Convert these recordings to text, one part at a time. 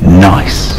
Nice.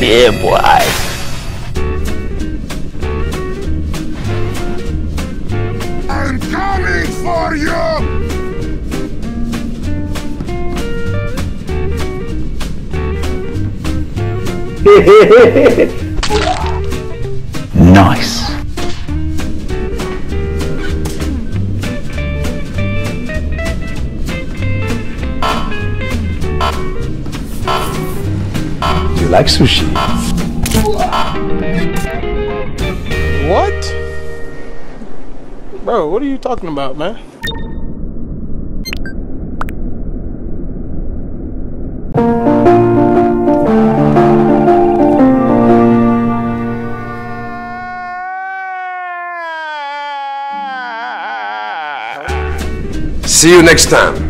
Yeah, boy. Nice. Do you like sushi? What? Bro, what are you talking about, man? See you next time.